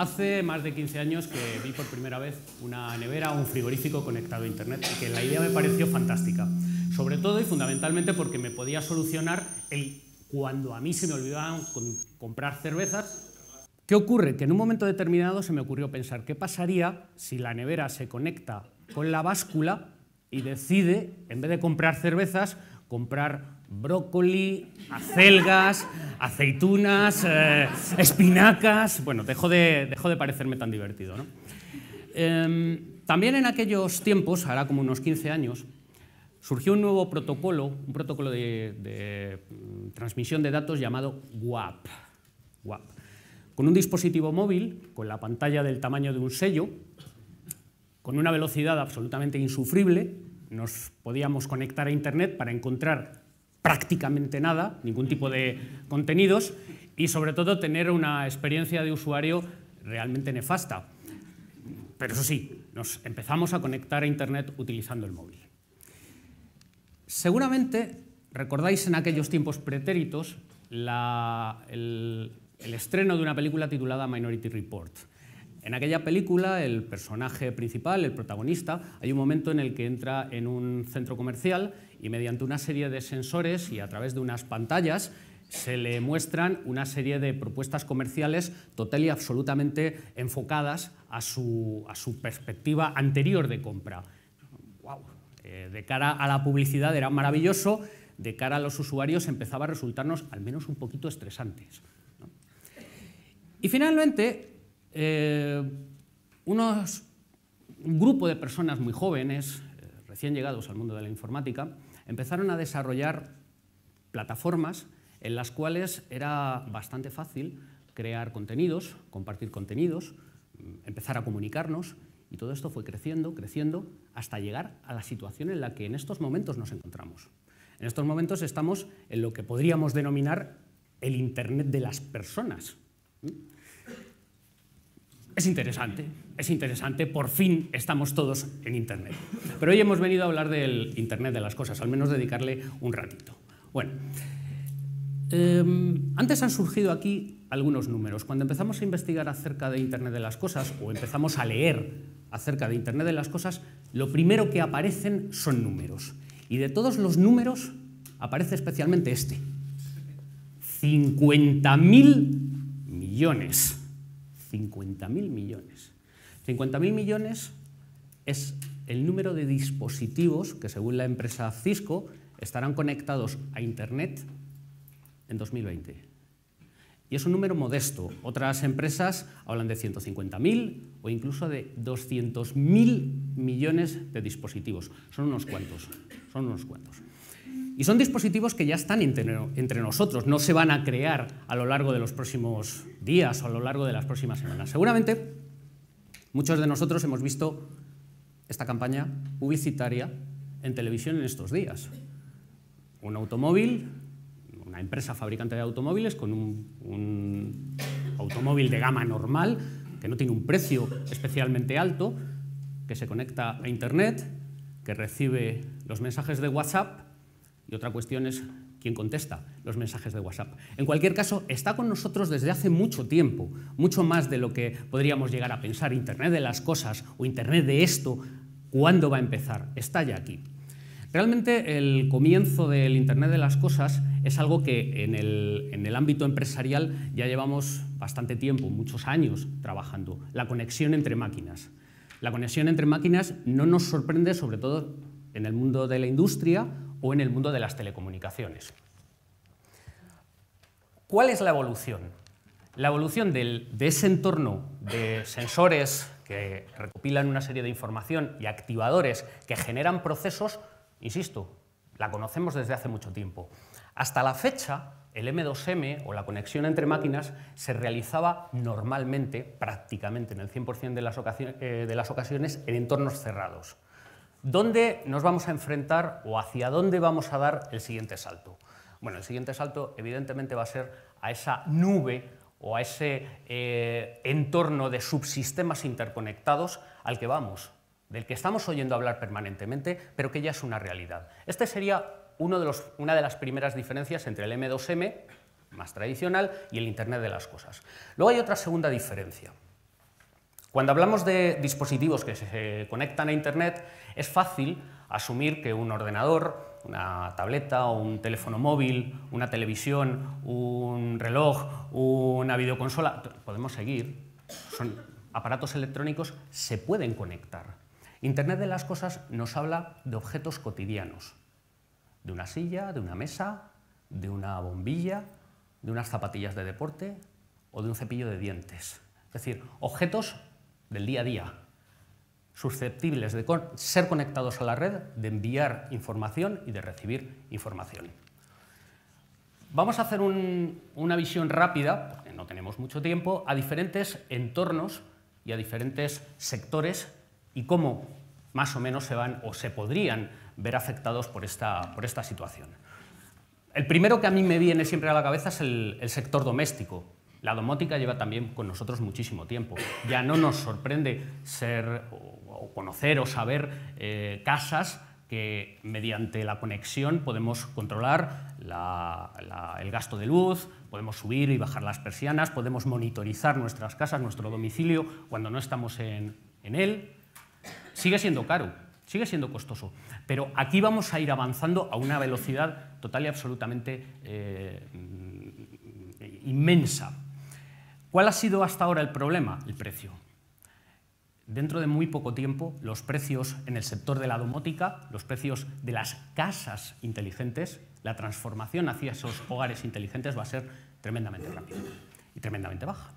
Hace más de 15 años que vi por primera vez una nevera o un frigorífico conectado a Internet, que la idea me pareció fantástica. Sobre todo y fundamentalmente porque me podía solucionar el cuando a mí se me olvidaban comprar cervezas. ¿Qué ocurre? Que en un momento determinado se me ocurrió pensar qué pasaría si la nevera se conecta con la báscula y decide, en vez de comprar cervezas, comprar brócoli, acelgas, aceitunas, espinacas... Bueno, dejó de parecerme tan divertido, ¿no? También en aquellos tiempos, ahora como unos 15 años, surgió un nuevo protocolo, un protocolo de transmisión de datos llamado WAP. Con un dispositivo móvil, con la pantalla del tamaño de un sello, con una velocidad absolutamente insufrible, nos podíamos conectar a Internet para encontrar prácticamente nada, ningún tipo de contenidos y sobre todo tener una experiencia de usuario realmente nefasta. Pero eso sí, nos empezamos a conectar a Internet utilizando el móvil. Seguramente recordáis en aquellos tiempos pretéritos el estreno de una película titulada Minority Report. En aquella película, el personaje principal, el protagonista, hay un momento en el que entra en un centro comercial y mediante una serie de sensores y a través de unas pantallas se le muestran una serie de propuestas comerciales total y absolutamente enfocadas a su perspectiva anterior de compra. ¡Wow! De cara a la publicidad era maravilloso, de cara a los usuarios empezaba a resultarnos al menos un poquito estresantes, ¿no? Y finalmente... un grupo de personas muy jóvenes, recién llegados al mundo de la informática, empezaron a desarrollar plataformas en las cuales era bastante fácil crear contenidos, compartir contenidos, empezar a comunicarnos y todo esto fue creciendo, creciendo, hasta llegar a la situación en la que en estos momentos nos encontramos. En estos momentos estamos en lo que podríamos denominar el Internet de las personas. Es interesante, por fin estamos todos en Internet. Pero hoy hemos venido a hablar del Internet de las cosas, al menos dedicarle un ratito. Bueno, antes han surgido aquí algunos números. Cuando empezamos a investigar acerca de Internet de las cosas o empezamos a leer acerca de Internet de las cosas, lo primero que aparecen son números. Y de todos los números aparece especialmente este. 50.000 millones. 50.000 millones. 50.000 millones es el número de dispositivos que, según la empresa Cisco, estarán conectados a Internet en 2020. Y es un número modesto. Otras empresas hablan de 150.000 o incluso de 200.000 millones de dispositivos. Son unos cuantos, son unos cuantos. Y son dispositivos que ya están entre nosotros, no se van a crear a lo largo de los próximos días o a lo largo de las próximas semanas. Seguramente muchos de nosotros hemos visto esta campaña publicitaria en televisión en estos días. Un automóvil, una empresa fabricante de automóviles con un automóvil de gama normal, que no tiene un precio especialmente alto, que se conecta a Internet, que recibe los mensajes de WhatsApp. Y otra cuestión es quién contesta los mensajes de WhatsApp. En cualquier caso, está con nosotros desde hace mucho tiempo, mucho más de lo que podríamos llegar a pensar. Internet de las cosas o Internet de esto, ¿cuándo va a empezar? Está ya aquí. Realmente el comienzo del Internet de las cosas es algo que en el ámbito empresarial ya llevamos bastante tiempo, muchos años trabajando. La conexión entre máquinas. La conexión entre máquinas no nos sorprende, sobre todo en el mundo de la industria o en el mundo de las telecomunicaciones. ¿Cuál es la evolución? La evolución de ese entorno de sensores que recopilan una serie de información y activadores que generan procesos, insisto, la conocemos desde hace mucho tiempo. Hasta la fecha, el M2M o la conexión entre máquinas se realizaba normalmente, prácticamente en el 100% de las ocasiones, en entornos cerrados. ¿Dónde nos vamos a enfrentar o hacia dónde vamos a dar el siguiente salto? Bueno, el siguiente salto evidentemente va a ser a esa nube o a ese entorno de subsistemas interconectados al que vamos, del que estamos oyendo hablar permanentemente, pero que ya es una realidad. Este sería una de las primeras diferencias entre el M2M, más tradicional, y el Internet de las cosas. Luego hay otra segunda diferencia, Cuando hablamos de dispositivos que se conectan a Internet, es fácil asumir que un ordenador, una tableta o un teléfono móvil, una televisión, un reloj, una videoconsola, podemos seguir, son aparatos electrónicos, se pueden conectar. Internet de las cosas nos habla de objetos cotidianos, de una silla, de una mesa, de una bombilla, de unas zapatillas de deporte o de un cepillo de dientes. Es decir, objetos del día a día, susceptibles de ser conectados a la red, de enviar información y de recibir información. Vamos a hacer una visión rápida, porque no tenemos mucho tiempo, a diferentes entornos y a diferentes sectores y cómo más o menos se van o se podrían ver afectados por esta situación. El primero que a mí me viene siempre a la cabeza es el sector doméstico. La domótica lleva también con nosotros muchísimo tiempo. Ya no nos sorprende ser o conocer o saber casas que mediante la conexión podemos controlar el gasto de luz, podemos subir y bajar las persianas, podemos monitorizar nuestras casas, nuestro domicilio cuando no estamos en él. Sigue siendo caro, sigue siendo costoso, pero aquí vamos a ir avanzando a una velocidad total y absolutamente inmensa. ¿Cuál ha sido hasta ahora el problema? El precio. Dentro de muy poco tiempo, los precios en el sector de la domótica, los precios de las casas inteligentes, la transformación hacia esos hogares inteligentes va a ser tremendamente rápida y tremendamente baja.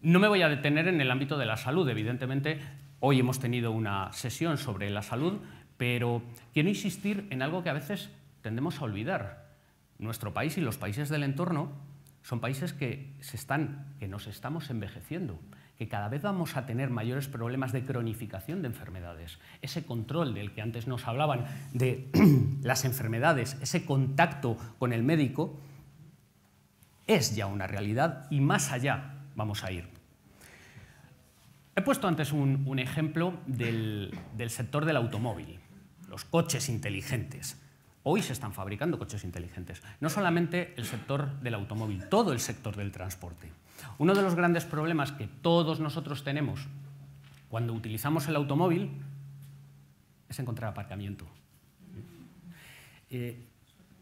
No me voy a detener en el ámbito de la salud, evidentemente hoy hemos tenido una sesión sobre la salud, pero quiero insistir en algo que a veces tendemos a olvidar. Nuestro país y los países del entorno son países que nos estamos envejeciendo, que cada vez vamos a tener mayores problemas de cronificación de enfermedades. Ese control del que antes nos hablaban de las enfermedades, ese contacto con el médico, es ya una realidad y más allá vamos a ir. He puesto antes un ejemplo del sector del automóvil, los coches inteligentes. Hoy se están fabricando coches inteligentes, no solamente el sector del automóvil, todo el sector del transporte. Uno de los grandes problemas que todos nosotros tenemos cuando utilizamos el automóvil es encontrar aparcamiento.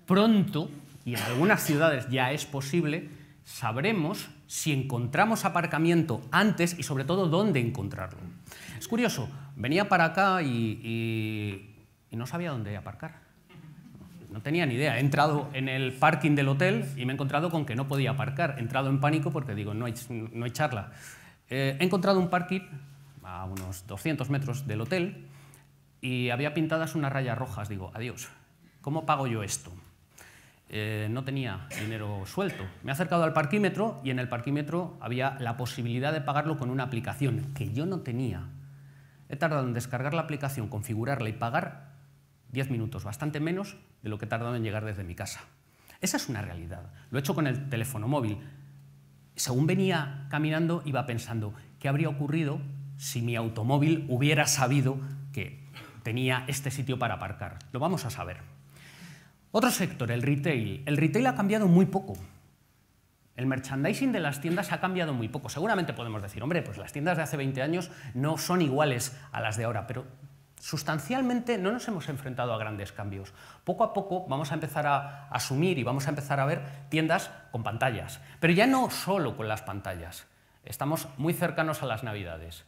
Pronto, y en algunas ciudades ya es posible, sabremos si encontramos aparcamiento antes y sobre todo dónde encontrarlo. Es curioso, venía para acá y no sabía dónde aparcar. No tenía ni idea. He entrado en el parking del hotel y me he encontrado con que no podía aparcar. He entrado en pánico porque digo, no hay charla. He encontrado un parking a unos 200 metros del hotel y había pintadas unas rayas rojas. Digo, adiós, ¿cómo pago yo esto? No tenía dinero suelto. Me he acercado al parquímetro y en el parquímetro había la posibilidad de pagarlo con una aplicación que yo no tenía. He tardado en descargar la aplicación, configurarla y pagar 10 minutos, bastante menos de lo que he tardado en llegar desde mi casa. Esa es una realidad. Lo he hecho con el teléfono móvil. Según venía caminando, iba pensando, ¿qué habría ocurrido si mi automóvil hubiera sabido que tenía este sitio para aparcar? Lo vamos a saber. Otro sector, el retail. El retail ha cambiado muy poco. El merchandising de las tiendas ha cambiado muy poco. Seguramente podemos decir, hombre, pues las tiendas de hace 20 años no son iguales a las de ahora, pero sustancialmente no nos hemos enfrentado a grandes cambios. Poco a poco vamos a empezar a asumir y vamos a empezar a ver tiendas con pantallas. Pero ya no solo con las pantallas. Estamos muy cercanos a las Navidades.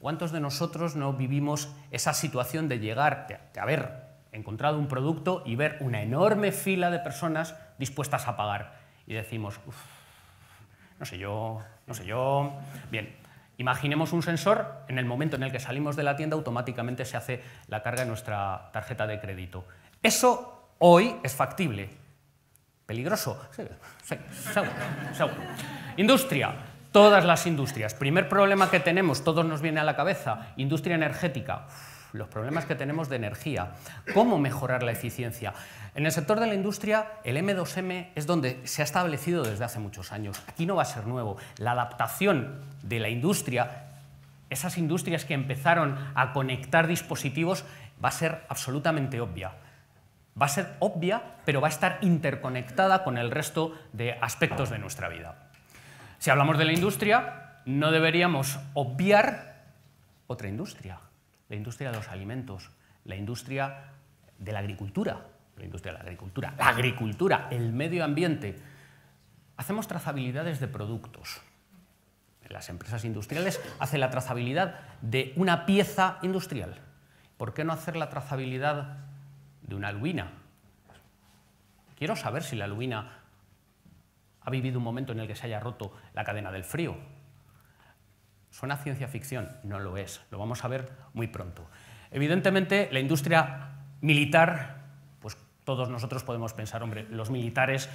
¿Cuántos de nosotros no vivimos esa situación de llegar, de haber encontrado un producto y ver una enorme fila de personas dispuestas a pagar? Y decimos, uff, no sé yo... Bien. Imaginemos un sensor, en el momento en el que salimos de la tienda automáticamente se hace la carga en nuestra tarjeta de crédito. Eso hoy es factible. ¿Peligroso? Sí, seguro. Industria, todas las industrias. Primer problema que tenemos, todos nos viene a la cabeza, industria energética. Los problemas que tenemos de energía. ¿Cómo mejorar la eficiencia? En el sector de la industria, el M2M es donde se ha establecido desde hace muchos años. Aquí no va a ser nuevo. La adaptación de la industria, esas industrias que empezaron a conectar dispositivos, va a ser absolutamente obvia. Va a ser obvia, pero va a estar interconectada con el resto de aspectos de nuestra vida. Si hablamos de la industria, no deberíamos obviar otra industria, la industria de los alimentos, la industria de la agricultura, la agricultura, el medio ambiente. Hacemos trazabilidades de productos. Las empresas industriales hacen la trazabilidad de una pieza industrial. ¿Por qué no hacer la trazabilidad de una alubiná? Quiero saber si la alubiná ha vivido un momento en el que se haya roto la cadena del frío. ¿Suena ciencia ficción? No lo es. Lo vamos a ver muy pronto. Evidentemente, la industria militar, pues todos nosotros podemos pensar, hombre, los militares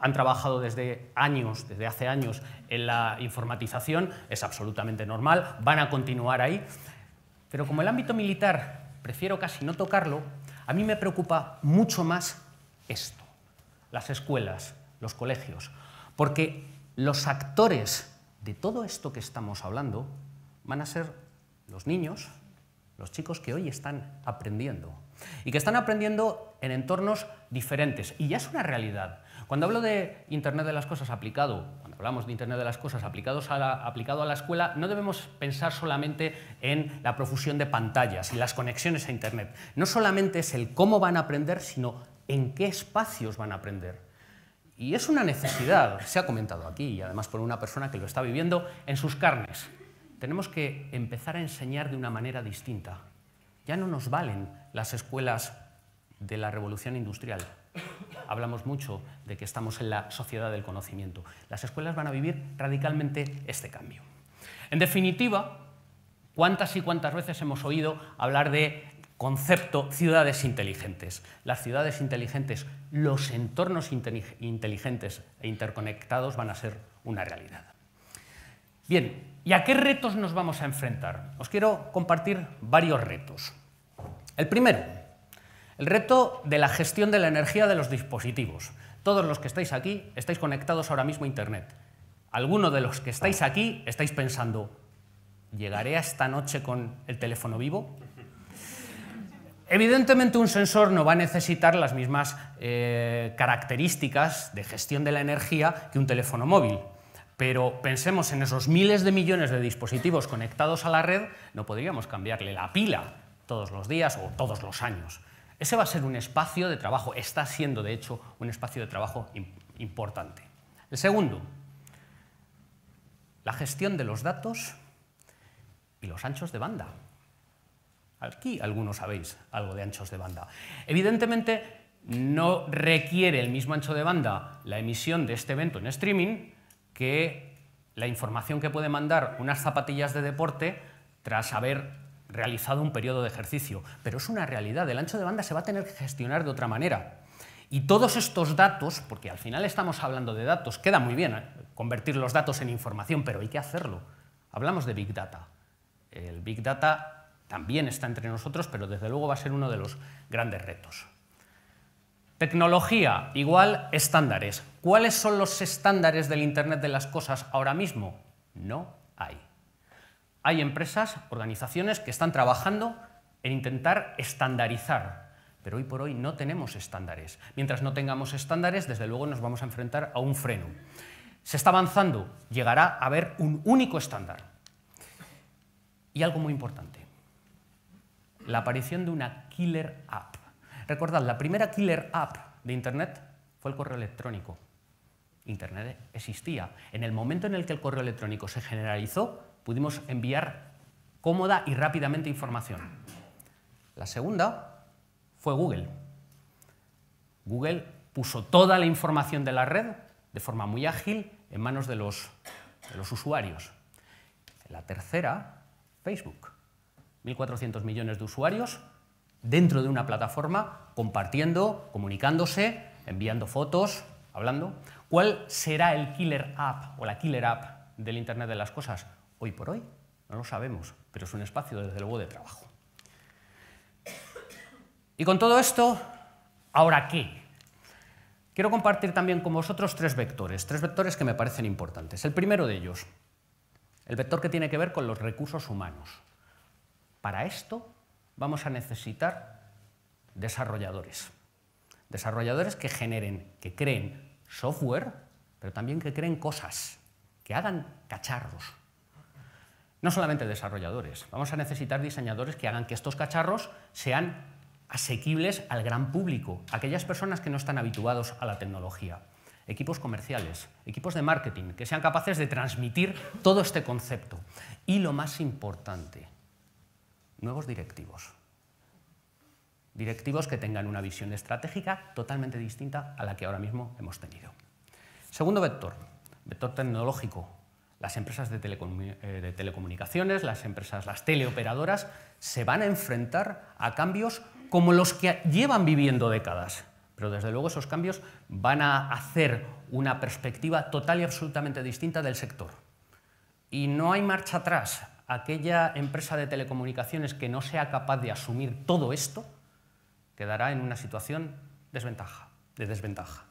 han trabajado desde hace años en la informatización, es absolutamente normal, van a continuar ahí. Pero como el ámbito militar prefiero casi no tocarlo, a mí me preocupa mucho más esto, las escuelas, los colegios, porque los actores de todo esto que estamos hablando van a ser los niños, los chicos que hoy están aprendiendo y que están aprendiendo en entornos diferentes. Y ya es una realidad. Cuando hablo de Internet de las cosas aplicado, cuando hablamos de Internet de las cosas aplicado a la escuela, no debemos pensar solamente en la profusión de pantallas y las conexiones a Internet. No solamente es el cómo van a aprender, sino en qué espacios van a aprender. Y es una necesidad, se ha comentado aquí, y además por una persona que lo está viviendo en sus carnes. Tenemos que empezar a enseñar de una manera distinta. Ya no nos valen las escuelas de la revolución industrial. Hablamos mucho de que estamos en la sociedad del conocimiento. Las escuelas van a vivir radicalmente este cambio. En definitiva, ¿cuántas y cuántas veces hemos oído hablar de concepto ciudades inteligentes? Las ciudades inteligentes, los entornos inteligentes e interconectados van a ser una realidad. Bien, ¿y a qué retos nos vamos a enfrentar? Os quiero compartir varios retos. El primero, el reto de la gestión de la energía de los dispositivos. Todos los que estáis aquí estáis conectados ahora mismo a Internet. Algunos de los que estáis aquí estáis pensando, ¿llegaré a esta noche con el teléfono vivo? Evidentemente un sensor no va a necesitar las mismas características de gestión de la energía que un teléfono móvil. Pero pensemos en esos miles de millones de dispositivos conectados a la red, no podríamos cambiarle la pila todos los días o todos los años. Ese va a ser un espacio de trabajo, está siendo de hecho un espacio de trabajo importante. El segundo, la gestión de los datos y los anchos de banda. Aquí algunos sabéis algo de anchos de banda. Evidentemente no requiere el mismo ancho de banda la emisión de este evento en streaming que la información que puede mandar unas zapatillas de deporte tras haber realizado un periodo de ejercicio, pero es una realidad, el ancho de banda se va a tener que gestionar de otra manera. Y todos estos datos, porque al final estamos hablando de datos, queda muy bien convertir los datos en información, pero hay que hacerlo. Hablamos de Big Data. El Big Data también está entre nosotros, pero desde luego va a ser uno de los grandes retos. Tecnología, igual, estándares. ¿Cuáles son los estándares del Internet de las cosas ahora mismo? No hay. Hay empresas, organizaciones que están trabajando en intentar estandarizar, pero hoy por hoy no tenemos estándares. Mientras no tengamos estándares, desde luego nos vamos a enfrentar a un freno. Se está avanzando, llegará a haber un único estándar. Y algo muy importante, la aparición de una killer app. Recordad, la primera killer app de Internet fue el correo electrónico. Internet existía. En el momento en el que el correo electrónico se generalizó, pudimos enviar cómoda y rápidamente información. La segunda fue Google. Google puso toda la información de la red de forma muy ágil en manos de los usuarios. La tercera, Facebook. 1.400 millones de usuarios dentro de una plataforma, compartiendo, comunicándose, enviando fotos, hablando. ¿Cuál será el killer app o la killer app del Internet de las cosas? Hoy por hoy no lo sabemos, pero es un espacio desde luego de trabajo. Y con todo esto, ¿ahora qué? Quiero compartir también con vosotros tres vectores que me parecen importantes. El primero de ellos, el vector que tiene que ver con los recursos humanos. Para esto vamos a necesitar desarrolladores. Desarrolladores que generen, que creen software, pero también que creen cosas, que hagan cacharros. No solamente desarrolladores, vamos a necesitar diseñadores que hagan que estos cacharros sean asequibles al gran público, aquellas personas que no están habituados a la tecnología. Equipos comerciales, equipos de marketing, que sean capaces de transmitir todo este concepto. Y lo más importante, nuevos directivos. Directivos que tengan una visión estratégica totalmente distinta a la que ahora mismo hemos tenido. Segundo vector, vector tecnológico. Las empresas de telecomunicaciones, las empresas, las teleoperadoras, se van a enfrentar a cambios como los que llevan viviendo décadas. Pero desde luego esos cambios van a hacer una perspectiva total y absolutamente distinta del sector. Y no hay marcha atrás. Aquella empresa de telecomunicaciones que no sea capaz de asumir todo esto quedará en una situación de desventaja.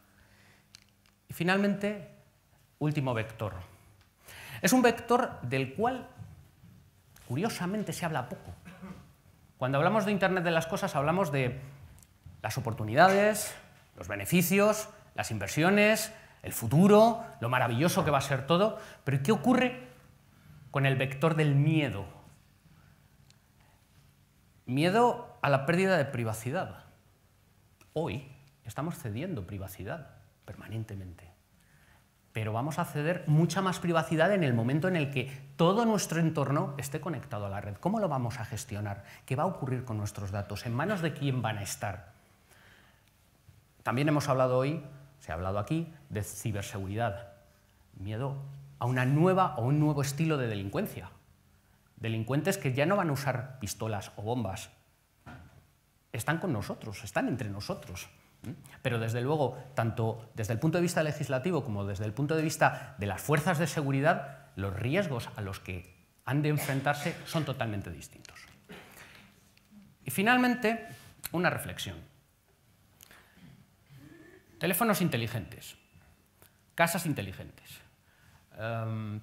Y finalmente, último vector. Es un vector del cual, curiosamente, se habla poco. Cuando hablamos de Internet de las cosas, hablamos de las oportunidades, los beneficios, las inversiones, el futuro, lo maravilloso que va a ser todo. Pero ¿qué ocurre con el vector del miedo? Miedo a la pérdida de privacidad. Hoy estamos cediendo privacidad permanentemente. Pero vamos a ceder mucha más privacidad en el momento en el que todo nuestro entorno esté conectado a la red. ¿Cómo lo vamos a gestionar? ¿Qué va a ocurrir con nuestros datos? ¿En manos de quién van a estar? También hemos hablado hoy, se ha hablado aquí, de ciberseguridad. Miedo a una nueva o un nuevo estilo de delincuencia. Delincuentes que ya no van a usar pistolas o bombas. Están con nosotros, están entre nosotros. Pero desde luego, tanto desde el punto de vista legislativo como desde el punto de vista de las fuerzas de seguridad, los riesgos a los que han de enfrentarse son totalmente distintos. Y finalmente, una reflexión. Teléfonos inteligentes, casas inteligentes,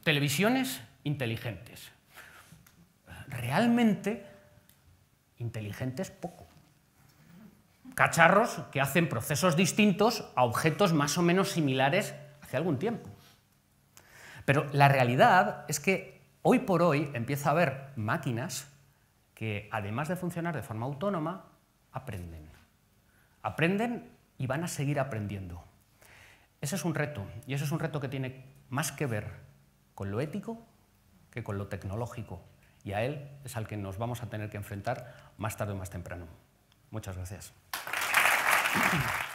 televisiones inteligentes. Realmente, inteligentes poco. Cacharros que hacen procesos distintos a objetos más o menos similares hace algún tiempo. Pero la realidad es que hoy por hoy empieza a haber máquinas que, además de funcionar de forma autónoma, aprenden. Aprenden y van a seguir aprendiendo. Ese es un reto, y ese es un reto que tiene más que ver con lo ético que con lo tecnológico. Y a él es al que nos vamos a tener que enfrentar más tarde o más temprano. Muchas gracias. Thank you.